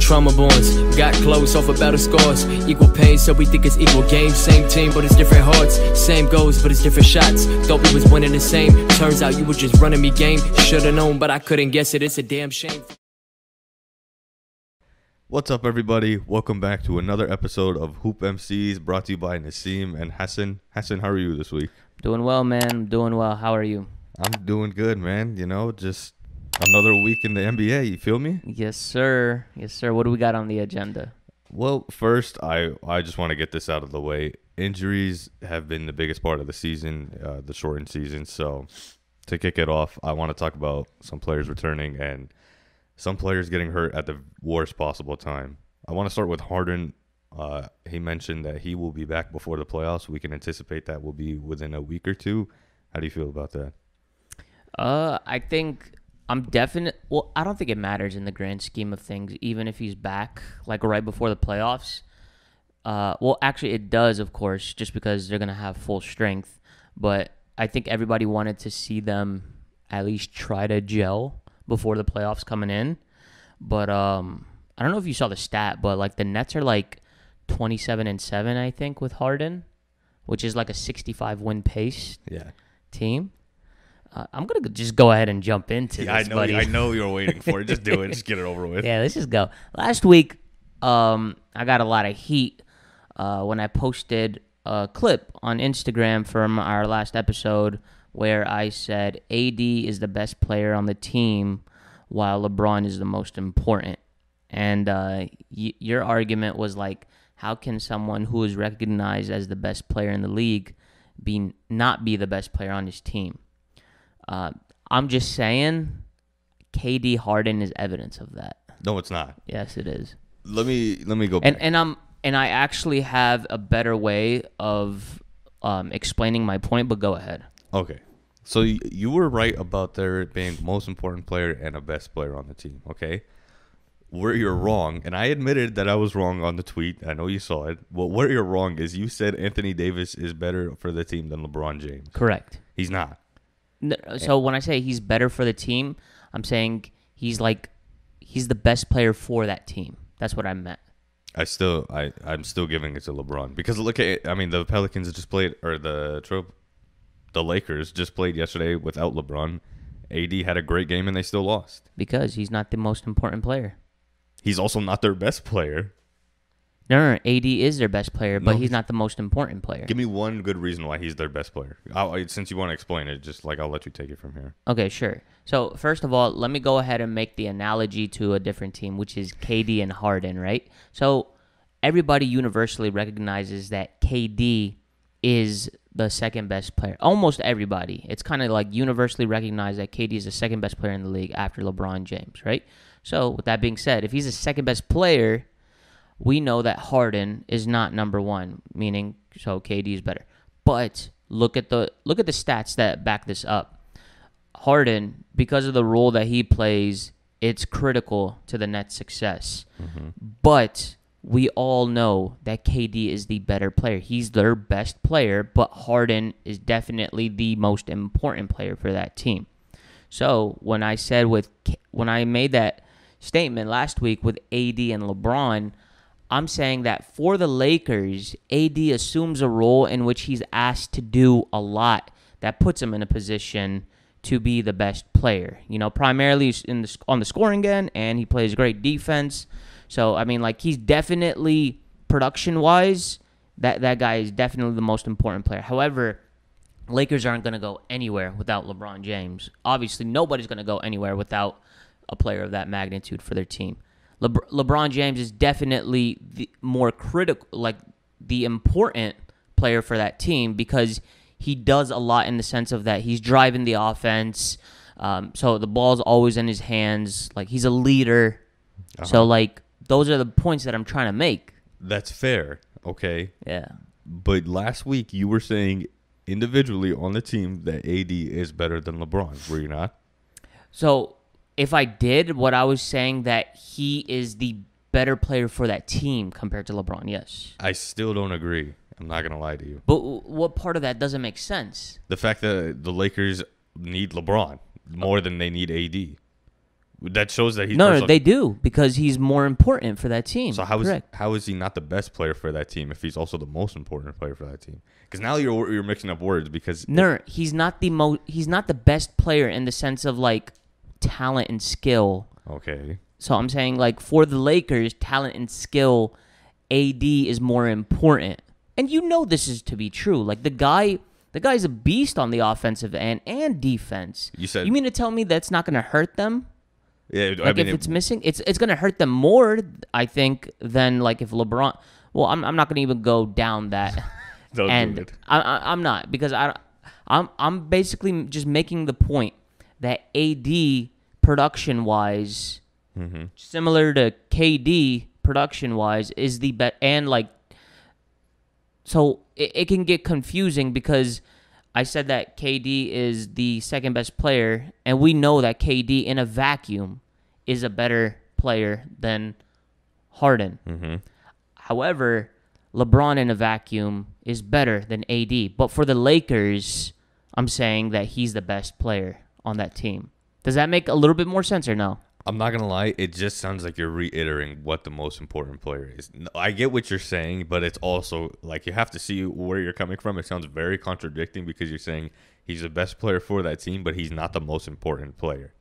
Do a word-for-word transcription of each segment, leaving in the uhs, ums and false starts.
trauma bonds. Got close off about our scores. Equal pain, so we think it's equal game. Same team, but it's different hearts. Same goals, but it's different shots. Thought we was winning the same. Turns out you was just running me game. Should've known, but I couldn't guess it. It's a damn shame. What's up, everybody? Welcome back to another episode of Hoop M Cs, brought to you by Nassim and Hassan. Hassan, how are you this week? Doing well, man. I'm doing well. How are you? I'm doing good, man. You know, just another week in the N B A. You feel me? Yes, sir. Yes, sir. What do we got on the agenda? Well, first, I, I just want to get this out of the way. Injuries have been the biggest part of the season, uh, the shortened season. So to kick it off, I want to talk about some players returning and some players getting hurt at the worst possible time. I want to start with Harden. Uh, he mentioned that he will be back before the playoffs. We can anticipate that will be within a week or two. How do you feel about that? Uh, I think I'm definite. Well, I don't think it matters in the grand scheme of things, even if he's back, like right before the playoffs. Uh, well, actually, it does, of course, just because they're going to have full strength. But I think everybody wanted to see them at least try to gel before the playoffs coming in. But um, I don't know if you saw the stat, but like the Nets are like twenty-seven and seven, I think, with Harden, which is like a sixty-five win pace yeah. team. Uh, I'm going to just go ahead and jump into yeah, this, I know, buddy. I know you're waiting for it. Just do it. Just get it over with. Yeah, let's just go. Last week, um, I got a lot of heat uh, when I posted a clip on Instagram from our last episode where I said A D is the best player on the team while LeBron is the most important. And uh, y your argument was like, how can someone who is recognized as the best player in the league be not be the best player on his team? Uh, I'm just saying K D Harden is evidence of that. No, it's not. Yes, it is. Let me let me go back. And, and, I'm, and I actually have a better way of um, explaining my point, but go ahead. Okay, so you, you were right about there being the most important player and a best player on the team, okay? Where you're wrong, and I admitted that I was wrong on the tweet. I know you saw it. Well, where you're wrong is you said Anthony Davis is better for the team than LeBron James. Correct. He's not. No, so and, when I say he's better for the team, I'm saying he's like he's the best player for that team. That's what I meant. I still, I, I'm still giving it to LeBron because look at it. I mean, the Pelicans just played, or the trope. The Lakers just played yesterday without LeBron. A D had a great game, and they still lost. Because he's not the most important player. He's also not their best player. No, no, no. A D is their best player, but no, he's not the most important player. Give me one good reason why he's their best player. I'll, since you want to explain it, just like I'll let you take it from here. Okay, sure. So, first of all, let me go ahead and make the analogy to a different team, which is K D and Harden, right? So, everybody universally recognizes that K D is the second best player. Almost everybody. It's kind of like universally recognized that K D is the second best player in the league after LeBron James, right? So with that being said, if he's the second best player, we know that Harden is not number one, meaning so K D is better. But look at the look at the stats that back this up. Harden, because of the role that he plays, it's critical to the Nets' success. Mm-hmm. But we all know that K D is the better player. He's their best player, but Harden is definitely the most important player for that team. So when I said with when I made that statement last week with A D and LeBron, I'm saying that for the Lakers, A D assumes a role in which he's asked to do a lot that puts him in a position to be the best player. You know, primarily in the, on the scoring end, and he plays great defense. So, I mean, like, he's definitely, production-wise, that, that guy is definitely the most important player. However, Lakers aren't going to go anywhere without LeBron James. Obviously, nobody's going to go anywhere without a player of that magnitude for their team. Le LeBron James is definitely the more critical, like, the important player for that team because he does a lot in the sense of that he's driving the offense. Um, so, the ball's always in his hands. Like, he's a leader. Uh-huh. So, like, those are the points that I'm trying to make. That's fair, okay? Yeah. But last week you were saying individually on the team that A D is better than LeBron, were you not? So if I did, what I was saying that he is the better player for that team compared to LeBron, yes. I still don't agree. I'm not going to lie to you. But what part of that doesn't make sense? The fact that the Lakers need LeBron more okay. than they need A D. That shows that he's no, personal. They do, because he's more important for that team. So how Correct. is how is he not the best player for that team if he's also the most important player for that team? Because now you're you're mixing up words. Because no, if, he's not the mo- He's not the best player in the sense of like talent and skill. Okay. So I'm saying like for the Lakers, talent and skill, A D is more important, and you know this is to be true. Like the guy. The guy's a beast on the offensive end and defense. You said you mean to tell me that's not going to hurt them? Yeah, like I mean, if it's it, missing, it's it's going to hurt them more, I think, than like if LeBron. Well, I'm I'm not going to even go down that. Don't and do it. I, I, I'm not because I, I'm I'm basically just making the point that A D production wise, mm-hmm. similar to K D production wise, is the best and like. So it, it can get confusing because I said that K D is the second best player, and we know that K D in a vacuum is a better player than Harden. Mm-hmm. However, LeBron in a vacuum is better than A D. But for the Lakers, I'm saying that he's the best player on that team. Does that make a little bit more sense or no? I'm not going to lie. It just sounds like you're reiterating what the most important player is. I get what you're saying, but it's also like you have to see where you're coming from. It sounds very contradicting because you're saying he's the best player for that team, but he's not the most important player.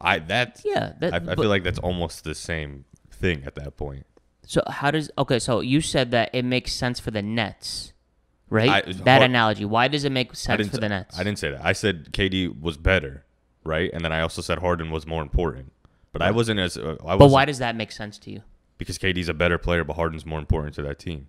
I that yeah, that, I, I but, feel like that's almost the same thing at that point. So how does okay, so you said that it makes sense for the Nets, right? I, that analogy. Why does it make sense for the Nets? I didn't say that. I said K D was better, right? And then I also said Harden was more important. But I wasn't as... Uh, I wasn't, but why does that make sense to you? Because K D's a better player, but Harden's more important to that team.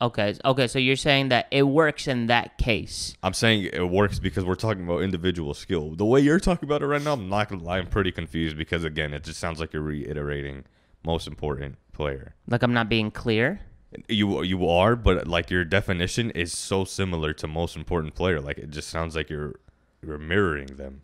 Okay, okay. So you're saying that it works in that case. I'm saying it works because we're talking about individual skill. The way you're talking about it right now, I'm not going to lie. I'm pretty confused because, again, it just sounds like you're reiterating most important player. Like I'm not being clear? You you are, but like your definition is so similar to most important player. Like it just sounds like you're you're mirroring them.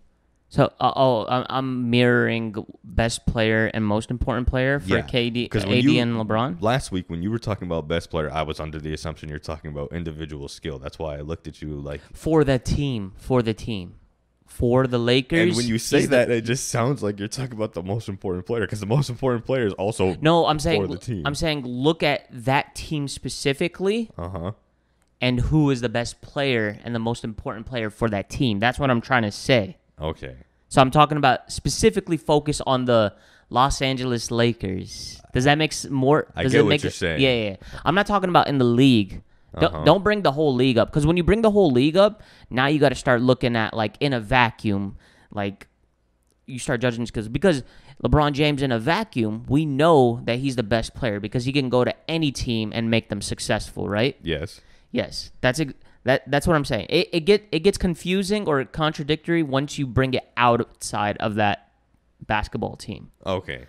So, uh, oh, I'm mirroring best player and most important player for yeah, K D, A D, you, and LeBron? Last week, when you were talking about best player, I was under the assumption you're talking about individual skill. That's why I looked at you like... For the team. For the team. For the Lakers. And when you say that, the, it just sounds like you're talking about the most important player because the most important player is also no, I'm saying, for the team. I'm saying look at that team specifically. Uh-huh. And who is the best player and the most important player for that team. That's what I'm trying to say. Okay. So I'm talking about specifically focus on the Los Angeles Lakers. Does that make more? Does I get it what make you're it, saying. Yeah, yeah, yeah. I'm not talking about in the league. Uh-huh. Don't, don't bring the whole league up. Because when you bring the whole league up, now you got to start looking at, like, in a vacuum. Like, you start judging because because LeBron James in a vacuum, we know that he's the best player because he can go to any team and make them successful, right? Yes. Yes. That's exactly. That that's what I'm saying. It it get it gets confusing or contradictory once you bring it outside of that basketball team. Okay,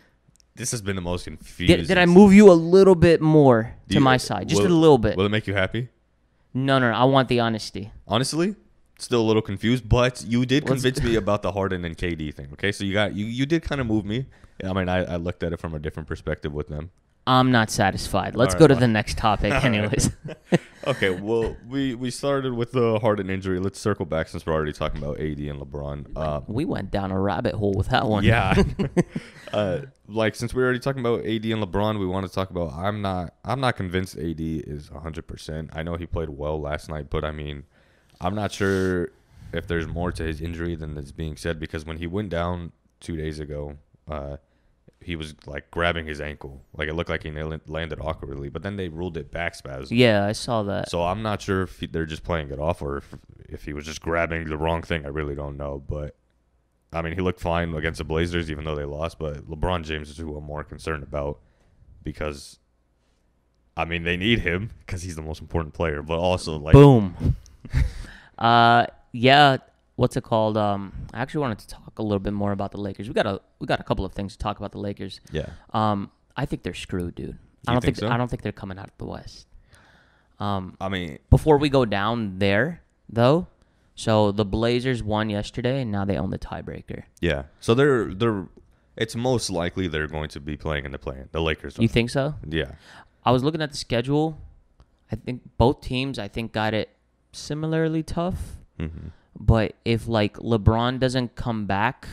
this has been the most confusing. Did, did I move you a little bit more Do to you, my side, just will, a little bit? Will it make you happy? No, no, no, I want the honesty. Honestly, still a little confused, but you did convince Let's, me about the Harden and K D thing. Okay, so you got you you did kind of move me. I mean, I, I looked at it from a different perspective with them. I'm not satisfied. Let's right, go to fine. the next topic anyways. Okay, well, we, we started with the Harden injury. Let's circle back since we're already talking about A D and LeBron. Uh, we went down a rabbit hole with that one. Yeah. uh, like, since we're already talking about A D and LeBron, we want to talk about I'm not I'm not convinced A D is one hundred percent. I know he played well last night, but, I mean, I'm not sure if there's more to his injury than is being said because when he went down two days ago, uh, he was, like, grabbing his ankle. Like, it looked like he landed awkwardly. But then they ruled it back spasm. Yeah, I saw that. So I'm not sure if he, they're just playing it off or if, if he was just grabbing the wrong thing. I really don't know. But, I mean, he looked fine against the Blazers even though they lost. But LeBron James is who I'm more concerned about because, I mean, they need him because he's the most important player. But also, like... Boom. uh, yeah. What's it called? Um, I actually wanted to talk a little bit more about the Lakers. We got a we got a couple of things to talk about the Lakers. Yeah. Um, I think they're screwed, dude. You I don't think, think so? I don't think they're coming out of the West. Um, I mean, before we go down there though, so the Blazers won yesterday, and now they own the tiebreaker. Yeah. So they're they're. It's most likely they're going to be playing in the play-in. The Lakers. Don't. You think so? Yeah. I was looking at the schedule. I think both teams. I think got it similarly tough. Mm-hmm. But if, like, LeBron doesn't come back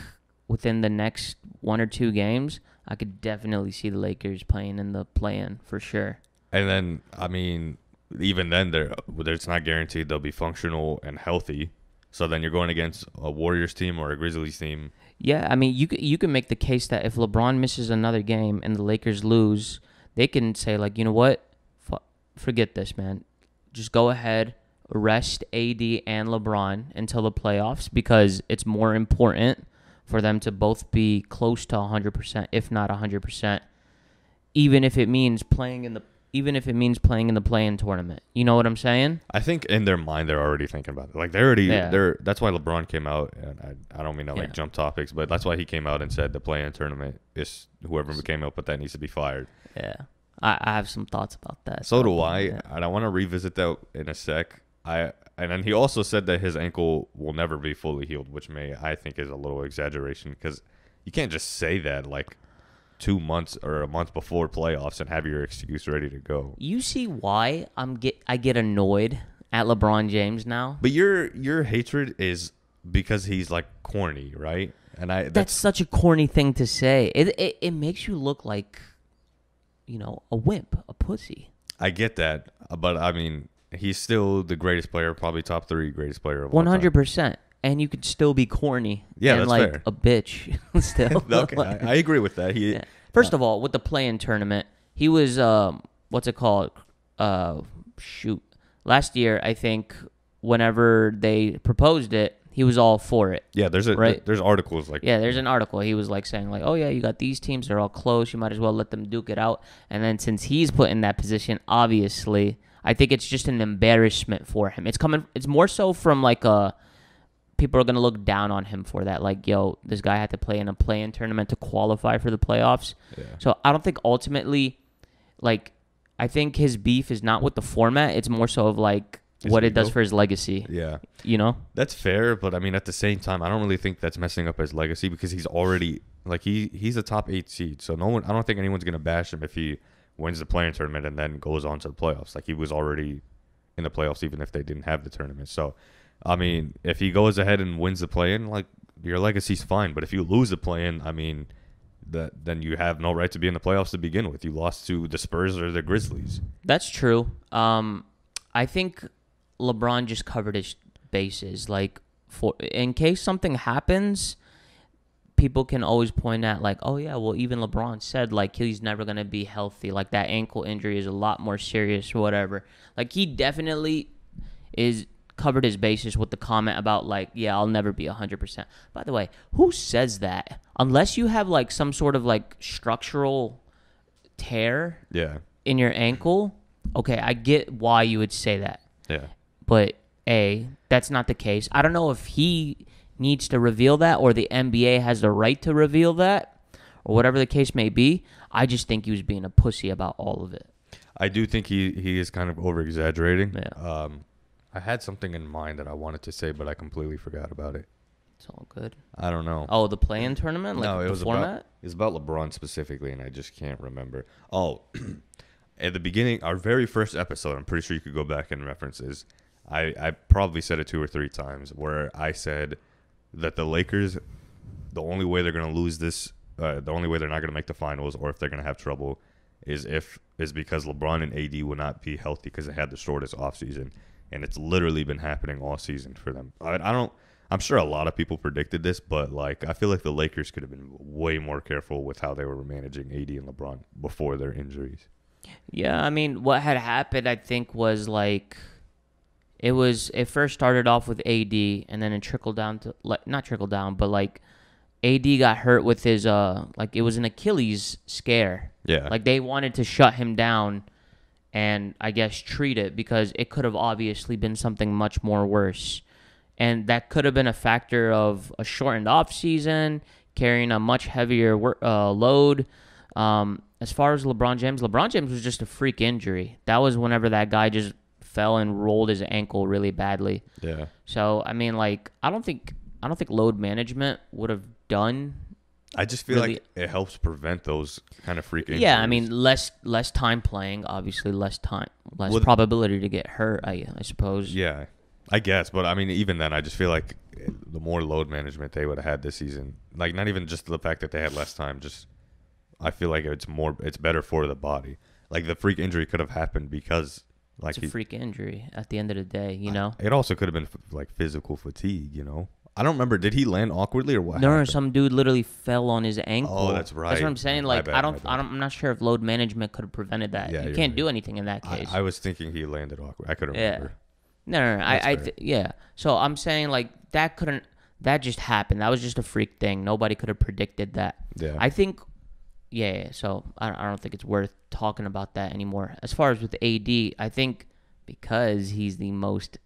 within the next one or two games, I could definitely see the Lakers playing in the play-in for sure. And then, I mean, even then, they're, it's not guaranteed they'll be functional and healthy. So then you're going against a Warriors team or a Grizzlies team. Yeah, I mean, you you can make the case that if LeBron misses another game and the Lakers lose, they can say, like, you know what? F- forget this, man. Just go ahead, rest A D and LeBron until the playoffs, because it's more important for them to both be close to one hundred percent, if not one hundred percent, even if it means playing in the even if it means playing in the play-in tournament. You know what I'm saying? I think in their mind they're already thinking about it. Like they already yeah. they're that's why LeBron came out, and I, I don't mean to like yeah. jump topics, but that's why he came out and said the play-in tournament is whoever came up with that needs to be fired. Yeah. I, I have some thoughts about that. So do I. Yeah. And I want to revisit that in a sec. I And then he also said that his ankle will never be fully healed, which may I think is a little exaggeration, because you can't just say that like two months or a month before playoffs and have your excuse ready to go. You see why I'm get I get annoyed at LeBron James now. But your your hatred is because he's like corny, right? And I that's, that's such a corny thing to say. It, it it makes you look like, you know, a wimp, a pussy. I get that, but I mean, he's still the greatest player, probably top three greatest player of all time. one hundred percent. And you could still be corny. Yeah, and that's like fair. A bitch still. Okay, like, I, I agree with that. He, yeah. First uh, of all, with the play-in tournament, he was, um, what's it called? Uh, shoot. Last year, I think, whenever they proposed it, he was all for it. Yeah, there's a right? there's articles like yeah, there's an article. He was like saying like, oh yeah, you got these teams, they're all close, you might as well let them duke it out. And then since he's put in that position, obviously, I think it's just an embarrassment for him. It's coming. It's more so from like a people are gonna look down on him for that. Like, yo, this guy had to play in a play-in tournament to qualify for the playoffs. Yeah. So I don't think ultimately, like, I think his beef is not with the format. It's more so of like. His what ego. It does for his legacy. Yeah. You know? That's fair, but I mean, at the same time, I don't really think that's messing up his legacy, because he's already, like, he he's a top eight seed. So no one, I don't think anyone's going to bash him if he wins the play-in tournament and then goes on to the playoffs. Like, he was already in the playoffs even if they didn't have the tournament. So, I mean, if he goes ahead and wins the play-in, like, your legacy's fine. But if you lose the play-in, I mean, that then you have no right to be in the playoffs to begin with. You lost to the Spurs or the Grizzlies. That's true. Um, I think LeBron just covered his bases, like, for in case something happens, people can always point at like, oh yeah, well, even LeBron said like he's never gonna be healthy, like that ankle injury is a lot more serious or whatever. Like, he definitely is covered his bases with the comment about like, yeah, I'll never be one hundred percent. By the way, who says that? Unless you have like some sort of like structural tear yeah. in your ankle. Okay, I get why you would say that. Yeah. But, A, that's not the case. I don't know if he needs to reveal that or the N B A has the right to reveal that or whatever the case may be. I just think he was being a pussy about all of it. I do think he, he is kind of over-exaggerating. Yeah. Um, I had something in mind that I wanted to say, but I completely forgot about it. It's all good. I don't know. Oh, the play-in tournament? Like no, it was about, it was about LeBron specifically, and I just can't remember. Oh, at the beginning, our very first episode, I'm pretty sure you could go back and reference this. I, I probably said it two or three times where I said that the Lakers, the only way they're going to lose this, uh, the only way they're not going to make the finals or if they're going to have trouble is if is because LeBron and A D will not be healthy because they had the shortest offseason. And it's literally been happening all season for them. I, I don't, I'm sure a lot of people predicted this, but like I feel like the Lakers could have been way more careful with how they were managing A D and LeBron before their injuries. Yeah, I mean, what had happened, I think, was like it was it first started off with A D, and then it trickled down to like not trickled down, but like A D got hurt with his uh like it was an Achilles scare. Yeah, like they wanted to shut him down, and I guess treat it because it could have obviously been something much more worse, and that could have been a factor of a shortened off season, carrying a much heavier work, uh, load. Um, as far as LeBron James, LeBron James was just a freak injury. That was whenever that guy just fell and rolled his ankle really badly. Yeah. So I mean, like, I don't think I don't think load management would have done. I just feel really, like it helps prevent those kind of freak injuries. Yeah, I mean, less less time playing, obviously less time, less well, probability to get hurt. I I suppose. Yeah, I guess, but I mean, even then, I just feel like the more load management they would have had this season, Like, not even just the fact that they had less time. Just, I feel like it's more, it's better for the body. Like, the freak injury could have happened because, like, it's a he, freak injury at the end of the day, you know. It also could have been like physical fatigue, you know. I don't remember. Did he land awkwardly or what? No, happened? Some dude literally fell on his ankle. Oh, that's right. That's what I'm saying. Like, bad, I don't, I don't. I'm not sure if load management could have prevented that. Yeah, you can't right. do anything in that case. I, I was thinking he landed awkward. I couldn't yeah. remember. No, no, no. I, I th- yeah. So I'm saying, like, that couldn't. That just happened. That was just a freak thing. Nobody could have predicted that. Yeah. I think. Yeah. yeah so I, I don't think it's worth talking about that anymore. As far as with A D, I think because he's the most,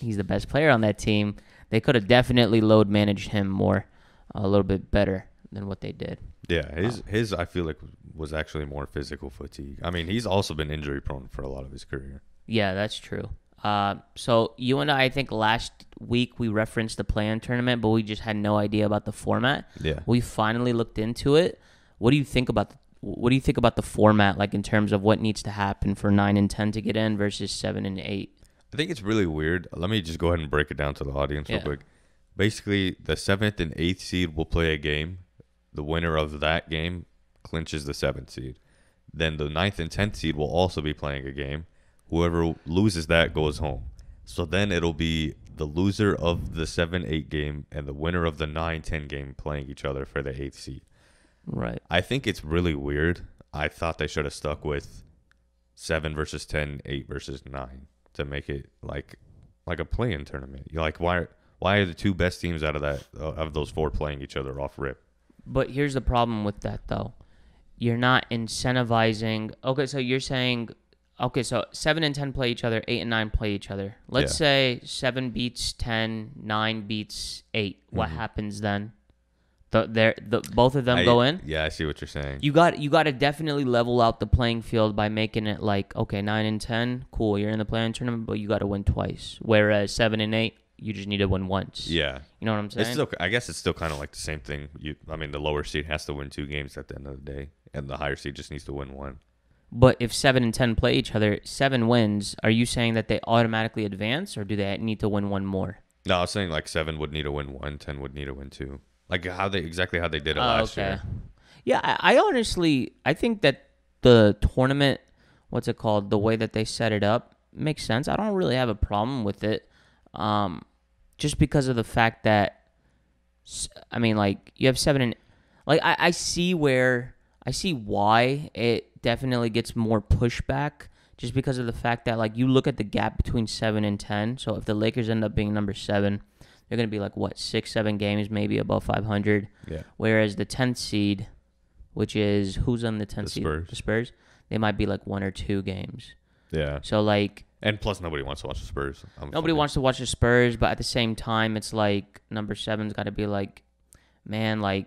he's the best player on that team. They could have definitely load managed him more, a little bit better than what they did. Yeah, his, um, his I feel like, was actually more physical fatigue. I mean, he's also been injury-prone for a lot of his career. Yeah, that's true. Uh, so, you and I, I think last week we referenced the play-in tournament, but we just had no idea about the format. Yeah. We finally looked into it. What do you think about the, what do you think about the format, like in terms of what needs to happen for nine and ten to get in versus seven and eight? I think it's really weird. Let me just go ahead and break it down to the audience yeah. real quick. Basically, the seventh and eighth seed will play a game. The winner of that game clinches the seventh seed. Then the ninth and tenth seed will also be playing a game. Whoever loses that goes home. So then it'll be the loser of the seven eight game and the winner of the nine ten game playing each other for the eighth seed. Right. I think it's really weird. I thought they should have stuck with seven versus ten, eight versus nine. To make it like like a play-in tournament. You're like, why why are the two best teams out of that uh, of those four playing each other off rip? But here's the problem with that, though. You're not incentivizing. Okay, so you're saying, okay, so seven and ten play each other, eight and nine play each other. Let's yeah. say seven beats ten, nine beats eight. What mm-hmm. happens then? The there the both of them I, go in. Yeah, I see what you're saying. You got you got to definitely level out the playing field by making it like, okay, nine and ten, cool, you're in the play-in tournament, but you got to win twice. Whereas seven and eight, you just need to win once. Yeah, you know what I'm saying. It's still, I guess it's still kind of like the same thing. You, I mean, the lower seed has to win two games at the end of the day, and the higher seed just needs to win one. But if seven and ten play each other, seven wins. Are you saying that they automatically advance, or do they need to win one more? No, I was saying like seven would need to win one, ten would need to win two. Like how they exactly how they did it oh, last okay. year. Yeah, I, I honestly I think that the tournament, what's it called, the way that they set it up makes sense. I don't really have a problem with it, um, just because of the fact that I mean, like you have seven and like I, I see where I see why it definitely gets more pushback, just because of the fact that like you look at the gap between seven and ten. So if the Lakers end up being number seven. They're going to be like, what, six, seven games maybe above five hundred. Yeah. Whereas the tenth seed, which is who's on the tenth seed? Spurs. The Spurs. They might be like one or two games. Yeah. So like. And plus nobody wants to watch the Spurs. I'm nobody funny. wants to watch the Spurs, but at the same time, it's like number seven's got to be like, man, like,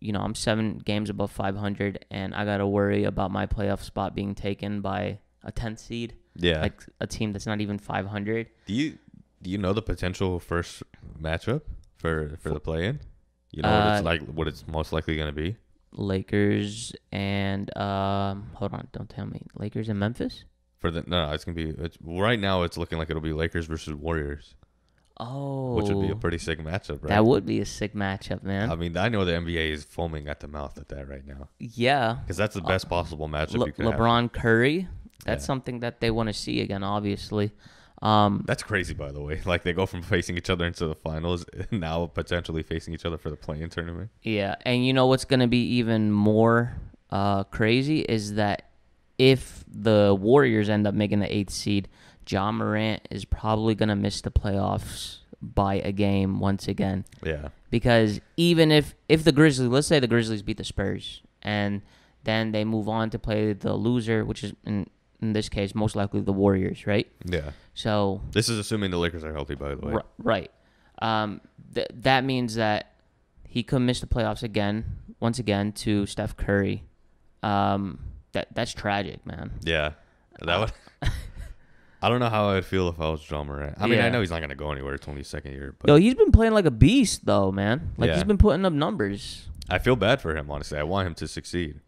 you know, I'm seven games above five hundred, and I got to worry about my playoff spot being taken by a tenth seed. Yeah. Like a team that's not even five hundred. Do you. Do you know the potential first matchup for, for the play-in? You know what uh, it's like, what it's most likely going to be? Lakers and um, hold on, don't tell me Lakers and Memphis. For the no, it's gonna be it's, right now. It's looking like it'll be Lakers versus Warriors. Oh, which would be a pretty sick matchup, right? That would be a sick matchup, man. I mean, I know the N B A is foaming at the mouth at that right now. Yeah, because that's the best uh, possible matchup. Le- you could LeBron have. Curry. That's yeah. something that they want to see again, obviously. Um, That's crazy, by the way. Like, they go from facing each other into the finals, and now potentially facing each other for the play-in tournament. Yeah, and you know what's going to be even more uh, crazy is that if the Warriors end up making the eighth seed, Ja Morant is probably going to miss the playoffs by a game once again. Yeah. Because even if, if the Grizzlies, let's say the Grizzlies beat the Spurs, and then they move on to play the loser, which is... In, In this case, most likely the Warriors, right? Yeah. So this is assuming the Lakers are healthy, by the way. R- right. Um, th- that means that he could miss the playoffs again, once again, to Steph Curry. Um, that that's tragic, man. Yeah. That would. I don't know how I would feel if I was Ja Morant. I mean, yeah. I know he's not gonna go anywhere. It's only his second year. But... Yo, he's been playing like a beast, though, man. Like yeah. he's been putting up numbers. I feel bad for him, honestly. I want him to succeed.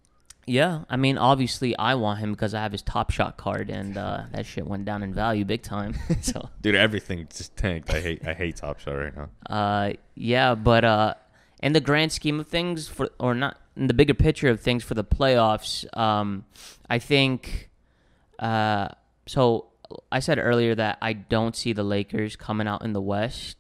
Yeah, I mean, obviously, I want him because I have his Top Shot card, and uh, that shit went down in value big time. So, dude, everything just tanked. I hate, I hate Top Shot right now. Uh, yeah, but uh, in the grand scheme of things, for or not in the bigger picture of things for the playoffs, um, I think. Uh, so I said earlier that I don't see the Lakers coming out in the West.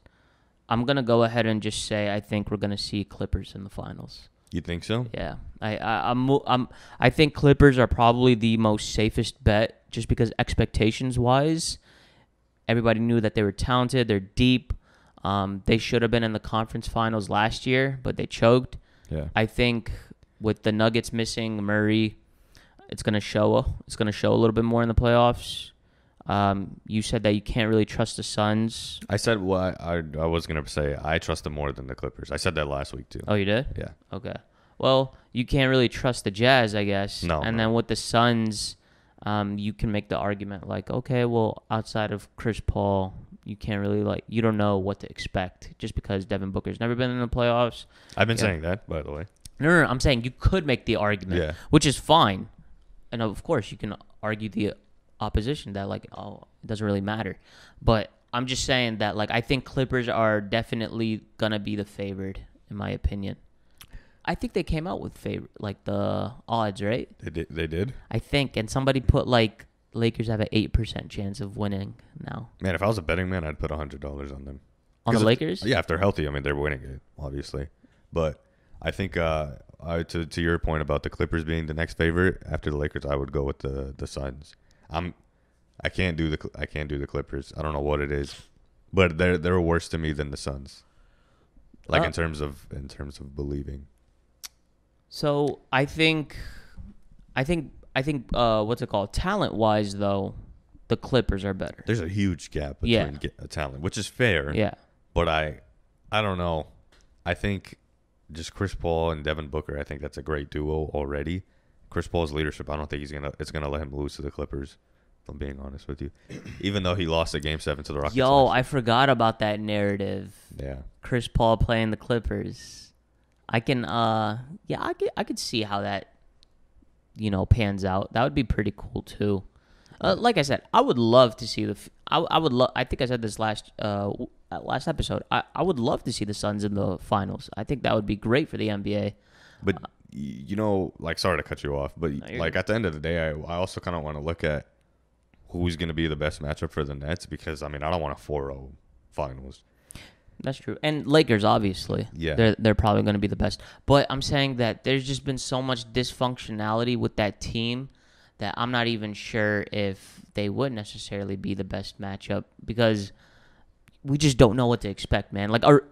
I'm gonna go ahead and just say I think we're gonna see Clippers in the finals. You think so? Yeah, I, I I'm I'm I think Clippers are probably the most safest bet, just because expectations wise, everybody knew that they were talented. They're deep. Um, they should have been in the conference finals last year, but they choked. Yeah. I think with the Nuggets missing Murray, it's gonna show. It's gonna show a little bit more in the playoffs. Um, you said that you can't really trust the Suns. I said well, I, I I was gonna say I trust them more than the Clippers. I said that last week too. Oh, you did? Yeah. Okay. Well, you can't really trust the Jazz, I guess. No. And no. then with the Suns, um, you can make the argument like, okay, well, outside of Chris Paul, you can't really like you don't know what to expect just because Devin Booker's never been in the playoffs. I've been yeah. saying that, by the way. No, no, no, I'm saying you could make the argument, yeah. which is fine, and of course you can argue the opposition that like oh it doesn't really matter, but I'm just saying that like I think Clippers are definitely gonna be the favored in my opinion. I think they came out with favor like the odds, right? They did. They did. I think, and somebody put like Lakers have an eight percent chance of winning now. Man, if I was a betting man, I'd put a hundred dollars on them. On the Lakers? It, yeah, if they're healthy, I mean they're winning it obviously, but I think uh, I, to to your point about the Clippers being the next favorite after the Lakers, I would go with the the Suns. I'm, I can't do the I can't do the Clippers. I don't know what it is, but they're they're worse to me than the Suns. Like uh, in terms of in terms of believing. So I think, I think I think uh, what's it called? Talent wise, though, the Clippers are better. There's a huge gap between yeah. talent, which is fair. Yeah. But I, I don't know. I think just Chris Paul and Devin Booker. I think that's a great duo already. Chris Paul's leadership, I don't think he's gonna. It's gonna let him lose to the Clippers. If I'm being honest with you, even though he lost a game seven to the Rockets. Yo, I forgot about that narrative. Yeah. Chris Paul playing the Clippers. I can. Uh, yeah, I could. I could see how that, you know, pans out. That would be pretty cool too. Uh, like I said, I would love to see the. I I would love. I think I said this last uh last episode. I I would love to see the Suns in the finals. I think that would be great for the N B A. But. Uh, You know, like, sorry to cut you off, but no, like at the end of the day, I, I also kind of want to look at who's going to be the best matchup for the Nets because I mean, I don't want a four oh finals. That's true. And Lakers, obviously, yeah, they're, they're probably going to be the best. But I'm saying that there's just been so much dysfunctionality with that team that I'm not even sure if they would necessarily be the best matchup because we just don't know what to expect, man. Like, are,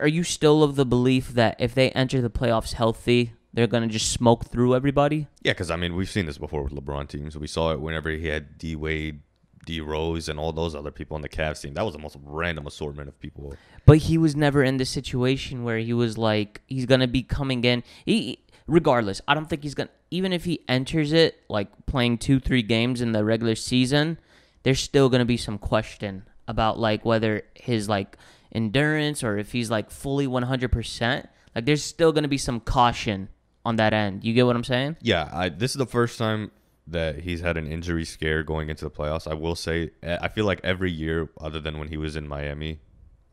are you still of the belief that if they enter the playoffs healthy, they're going to just smoke through everybody? Yeah, because, I mean, we've seen this before with LeBron teams. We saw it whenever he had D-Wade, D-Rose, and all those other people on the Cavs team. That was the most random assortment of people. But he was never in the situation where he was like, he's going to be coming in. He, regardless, I don't think he's going to, even if he enters it, like playing two, three games in the regular season, there's still going to be some question about, like, whether his, like, endurance or if he's, like, fully one hundred percent. Like, there's still going to be some caution on that end. You get what I'm saying? Yeah, I, this is the first time that he's had an injury scare going into the playoffs. I will say, I feel like every year, other than when he was in Miami,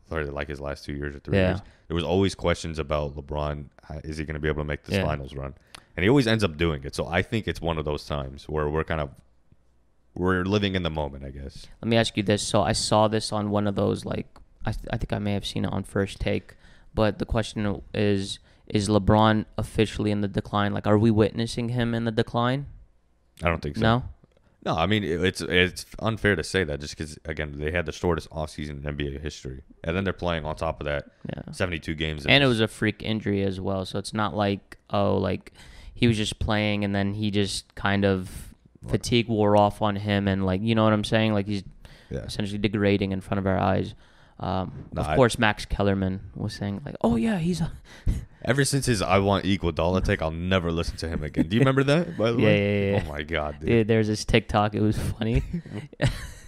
or like his last two years or three yeah. years, there was always questions about LeBron. Is he going to be able to make this yeah. finals run? And he always ends up doing it. So I think it's one of those times where we're kind of we're living in the moment, I guess. Let me ask you this. So I saw this on one of those, like, I, th I think I may have seen it on First Take. But the question is, is LeBron officially in the decline? Like, are we witnessing him in the decline? I don't think so. No? No, I mean, it, it's it's unfair to say that just because, again, they had the shortest offseason in N B A history. And then they're playing on top of that yeah. seventy-two games. And it was a freak injury as well. So it's not like, oh, like, he was just playing and then he just kind of what? fatigue wore off on him. And, like, you know what I'm saying? Like, he's yeah. essentially degrading in front of our eyes. Um, no, of course, I, Max Kellerman was saying, like, oh, yeah, he's... A ever since his I Want Equal Dollar take, I'll never listen to him again. Do you remember that, by the yeah, way? Yeah, yeah, Oh, my God, dude. dude. There was this TikTok. It was funny.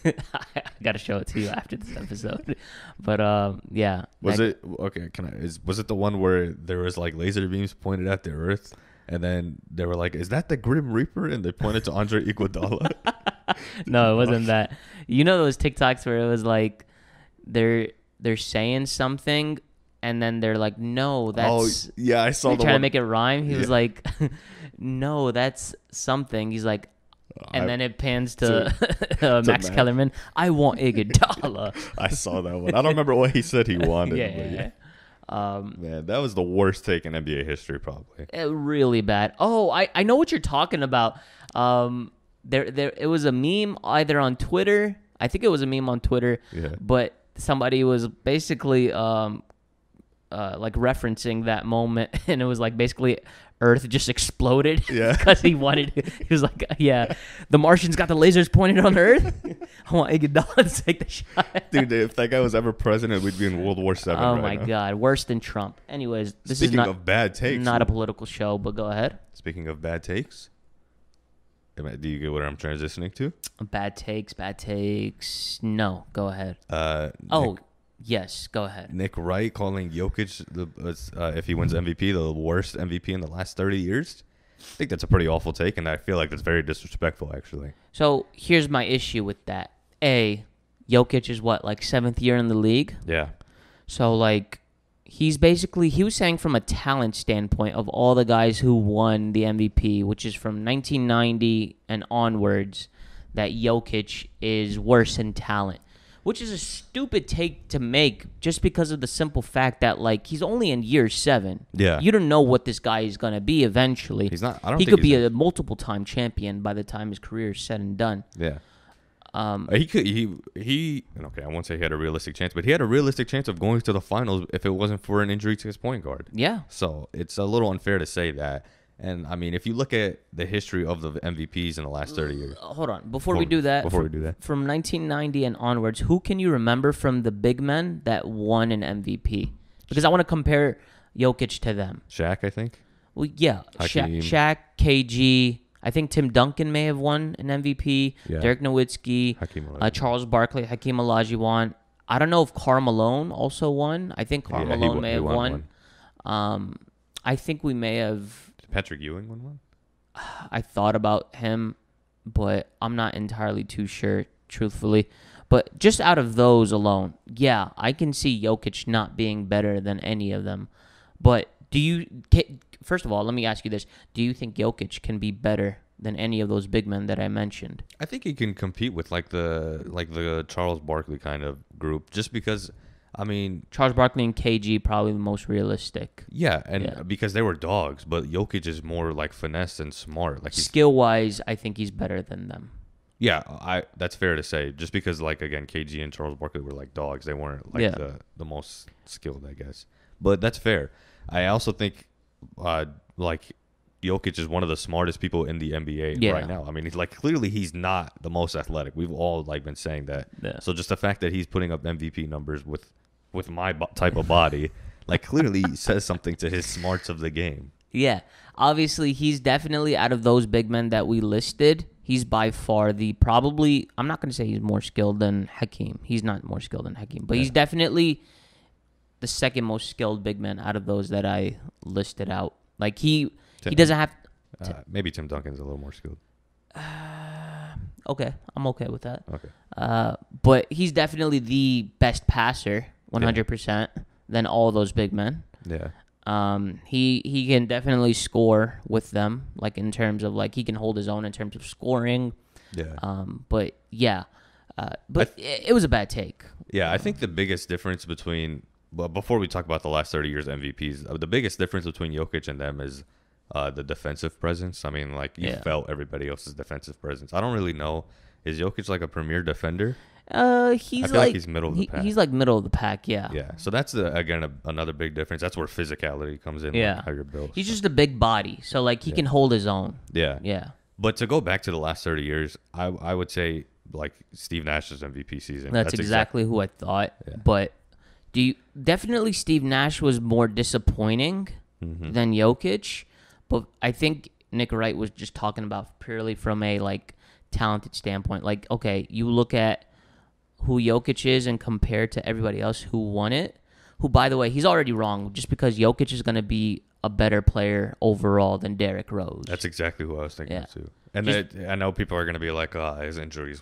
I got to show it to you after this episode. But, um, yeah. Was that, it... Okay, can I... Is, was it the one where there was, like, laser beams pointed at the Earth, and then they were like, is that the Grim Reaper? And they pointed to Andre Iguodala. No, it wasn't that. You know those TikToks where it was, like... They're they're saying something And then they're like, no, that's... Oh, yeah, I saw the one. Trying to make it rhyme. He yeah. was like, no, that's something. He's like... And I, then it pans to, to uh, Max to Kellerman. I want Iguodala. I saw that one. I don't remember what he said he wanted. yeah, yeah, yeah. yeah. Um, Man, that was the worst take in N B A history, probably. Really bad. Oh, I, I know what you're talking about. Um, there, there. It was a meme either on Twitter. I think it was a meme on Twitter. Yeah. But somebody was basically... Um, Uh, like referencing that moment, and it was like basically Earth just exploded because yeah. he wanted. He was like, "Yeah, the Martians got the lasers pointed on Earth. I want Iguodala to take the shot." Dude, if that guy was ever president, we'd be in World War Seven. Oh right my now. God, worse than Trump. Anyways, this speaking is not, of bad takes, not a political show, but go ahead. Speaking of bad takes, do you get what I'm transitioning to? Bad takes, bad takes. No, go ahead. Uh, oh. Nick Yes, go ahead. Nick Wright calling Jokic, the, uh, if he wins M V P, the worst M V P in the last thirty years. I think that's a pretty awful take, and I feel like that's very disrespectful, actually. So here's my issue with that. A, Jokic is what, like seventh year in the league? Yeah. So, like, he's basically, he was saying from a talent standpoint of all the guys who won the M V P, which is from nineteen ninety and onwards, that Jokic is worse in talent. Which is a stupid take to make just because of the simple fact that, like, he's only in year seven. Yeah. You don't know what this guy is going to be eventually. He's not. I don't he think could be a multiple-time champion by the time his career is said and done. Yeah. Um, he could. He, he, okay, I won't say he had a realistic chance, but he had a realistic chance of going to the finals if it wasn't for an injury to his point guard. Yeah. So it's a little unfair to say that. And, I mean, if you look at the history of the M V Ps in the last thirty years. Hold on. Before, before we do that. Before we do that. From nineteen ninety and onwards, who can you remember from the big men that won an M V P? Because I want to compare Jokic to them. Shaq, I think. Well, yeah. Shaq, Shaq, K G. I think Tim Duncan may have won an M V P. Yeah. Dirk Nowitzki. Hakeem Olajuwon. Uh, Charles Barkley. Hakeem Olajuwon. I don't know if Karl Malone also won. I think Karl yeah, Malone may have won. won. Um, I think we may have... Patrick Ewing won one? I thought about him, but I'm not entirely too sure, truthfully. But just out of those alone, yeah, I can see Jokic not being better than any of them. But do you... First of all, let me ask you this. Do you think Jokic can be better than any of those big men that I mentioned? I think he can compete with like the like the Charles Barkley kind of group just because... I mean, Charles Barkley and K G probably the most realistic. Yeah, and yeah. because they were dogs, but Jokic is more like finesse and smart. Like skill wise, I think he's better than them. Yeah, I that's fair to say. Just because, like again, K G and Charles Barkley were like dogs, they weren't like yeah. the the most skilled, I guess. But that's fair. I also think, uh, like, Jokic is one of the smartest people in the N B A yeah. right now. I mean, he's like clearly he's not the most athletic. We've all like been saying that. Yeah. So just the fact that he's putting up M V P numbers with with my type of body, like clearly says something to his smarts of the game. Yeah. Obviously, he's definitely, out of those big men that we listed, he's by far the probably, I'm not going to say he's more skilled than Hakeem. He's not more skilled than Hakeem, but yeah. he's definitely the second most skilled big man out of those that I listed out. Like he, Tim, he doesn't have... To, uh, maybe Tim Duncan's a little more skilled. Uh, okay. I'm okay with that. Okay. Uh, but he's definitely the best passer. one hundred percent than all those big men. Yeah. Um, he he can definitely score with them, like in terms of like he can hold his own in terms of scoring. Yeah. Um, but yeah, uh, but it, it was a bad take. Yeah, I think the biggest difference between, but before we talk about the last thirty years M V Ps, the biggest difference between Jokic and them is uh, the defensive presence. I mean, like you yeah. felt everybody else's defensive presence. I don't really know. Is Jokic like a premier defender? Uh, he's I feel like, like he's middle of the he, pack. He's like middle of the pack, yeah. Yeah, so that's the, again a, another big difference. That's where physicality comes in. Yeah, like how you're built. He's just a big body, so like he yeah. can hold his own. Yeah, yeah. But to go back to the last thirty years, I I would say like Steve Nash's M V P season. That's, that's exactly exact, who I thought. Yeah. But do you definitely Steve Nash was more disappointing mm-hmm. than Jokic, but I think Nick Wright was just talking about purely from a like talented standpoint. Like okay, you look at who Jokic is and compared to everybody else who won it, who, by the way, he's already wrong just because Jokic is going to be a better player overall than Derrick Rose. That's exactly who I was thinking yeah. too. And just, that, I know people are going to be like, oh, his injuries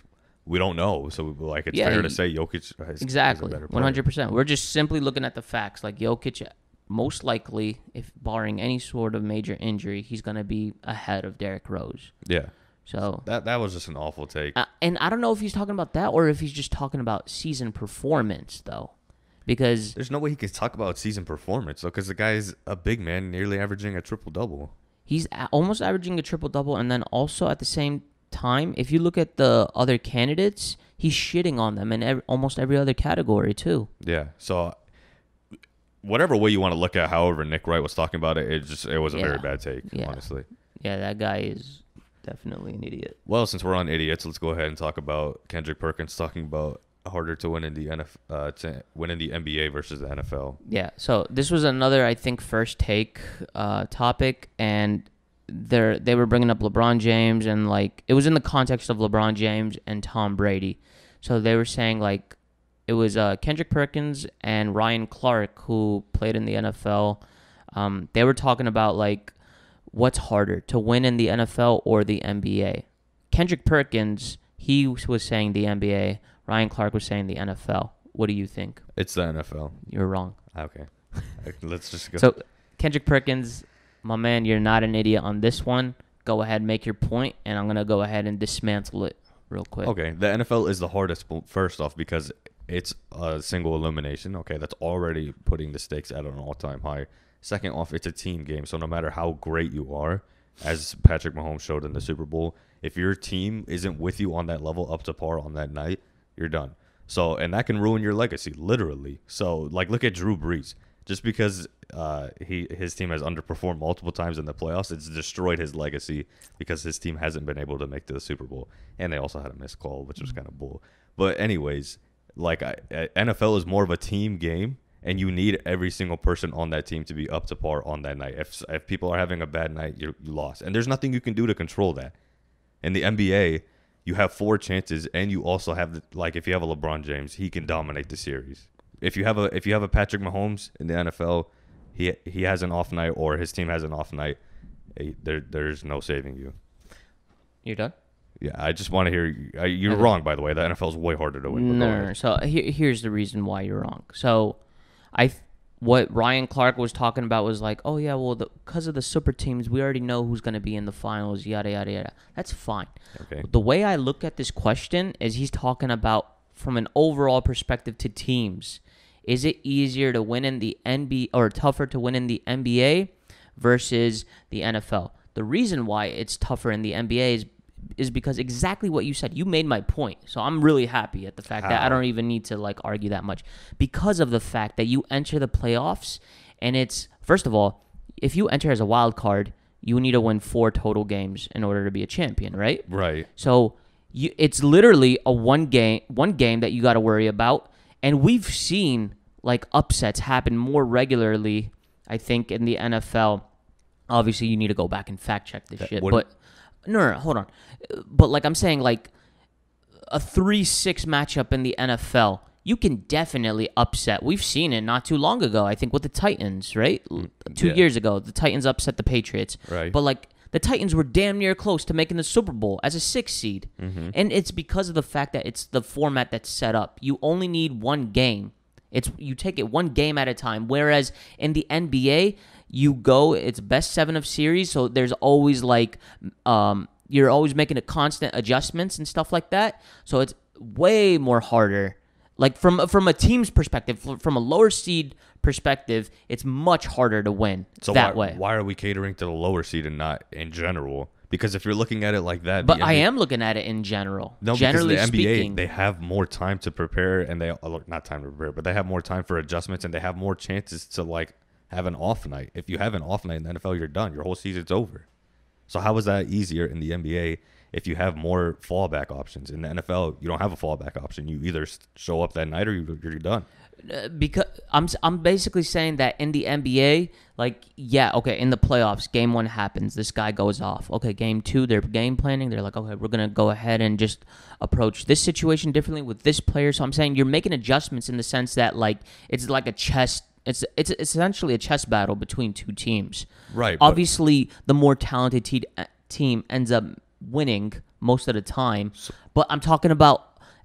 we don't know. So like it's yeah, fair he, to say Jokic has, exactly is a better player. one hundred percent. We're just simply looking at the facts. Like Jokic, most likely, if barring any sort of major injury, he's going to be ahead of Derrick Rose. Yeah. So that that was just an awful take. Uh, and I don't know if he's talking about that or if he's just talking about season performance, though. Because there's no way he could talk about season performance, though, because the guy is a big man, nearly averaging a triple-double. He's almost averaging a triple-double, and then also at the same time, if you look at the other candidates, he's shitting on them in every, almost every other category, too. Yeah, so whatever way you want to look at, however Nick Wright was talking about it, it, just, it was a yeah. very bad take, yeah. honestly. Yeah, that guy is definitely an idiot. Well, since we're on idiots, let's go ahead and talk about Kendrick Perkins talking about harder to win in the N F L, uh, to win in the N B A versus the N F L. Yeah, so this was another, I think, first take uh, topic, and they they were bringing up LeBron James, and like it was in the context of LeBron James and Tom Brady. So they were saying like it was uh, Kendrick Perkins and Ryan Clark who played in the N F L. Um, they were talking about like what's harder to win in the N F L or the N B A. Kendrick Perkins, he was saying the N B A. Ryan Clark was saying the N F L. What do you think? It's the N F L. You're wrong. Okay. Let's just go. So, Kendrick Perkins, my man, you're not an idiot on this one. Go ahead, make your point, and I'm going to go ahead and dismantle it real quick. Okay. The N F L is the hardest, first off, because it's a single elimination. Okay, that's already putting the stakes at an all-time high. Second off, it's a team game, so no matter how great you are, as Patrick Mahomes showed in the Super Bowl, if your team isn't with you on that level up to par on that night, you're done. So, and that can ruin your legacy, literally. So, like, look at Drew Brees. Just because uh, he his team has underperformed multiple times in the playoffs, it's destroyed his legacy because his team hasn't been able to make to the Super Bowl. And they also had a missed call, which was kind of bull. But anyways, like, I, N F L is more of a team game, and you need every single person on that team to be up to par on that night. If, if people are having a bad night, you're lost. And there's nothing you can do to control that. In the N B A, you have four chances, and you also have the, like if you have a LeBron James, he can dominate the series. If you have a if you have a Patrick Mahomes in the N F L, he he has an off night or his team has an off night. There there's no saving you. You're done? Yeah, I just want to hear you. You're okay. Wrong, by the way. The N F L is way harder to win. No, no, no. So here, here's the reason why you're wrong. So I what Ryan Clark was talking about was like, oh yeah, well because of the super teams, we already know who's going to be in the finals, yada yada yada. That's fine. Okay. The way I look at this question is he's talking about from an overall perspective to teams. Is it easier to win in the N B A or tougher to win in the N B A versus the N F L? The reason why it's tougher in the N B A is is because exactly what you said. You made my point. So I'm really happy at the fact How? that I don't even need to like argue that much because of the fact that you enter the playoffs and it's, first of all, if you enter as a wild card, you need to win four total games in order to be a champion, right? Right. So you, it's literally a one game, one game that you got to worry about. And we've seen like upsets happen more regularly, I think, in the N F L. Obviously, you need to go back and fact check this that shit, but No, no, no, hold on. But, like, I'm saying, like, a three six matchup in the N F L, you can definitely upset. We've seen it not too long ago, I think, with the Titans, right? Two yeah. years ago, the Titans upset the Patriots. Right. But, like, the Titans were damn near close to making the Super Bowl as a six seed. Mm-hmm. And it's because of the fact that it's the format that's set up. You only need one game. It's you take it one game at a time, whereas in the N B A, you go, it's best seven of series, so there's always like, um, you're always making a constant adjustments and stuff like that, so it's way more harder. Like from from a team's perspective, from a lower seed perspective, it's much harder to win so that why, way. Why are we catering to the lower seed and not in general? Because if you're looking at it like that, but N B A, I am looking at it in general. No, generally because the N B A, speaking, they have more time to prepare, and they not time to prepare, but they have more time for adjustments, and they have more chances to like. Have an off night. If you have an off night in the N F L, you're done. Your whole season's over. So how is that easier in the N B A if you have more fallback options? In the N F L, you don't have a fallback option. You either show up that night or you're done. Uh, because I'm I'm basically saying that in the N B A, like, yeah, okay, in the playoffs, game one happens. This guy goes off. Okay, game two, they're game planning. They're like, okay, we're going to go ahead and just approach this situation differently with this player. So I'm saying you're making adjustments in the sense that, like, it's like a chess It's it's essentially a chess battle between two teams. Right. Obviously, the more talented te team ends up winning most of the time. So, but I'm talking about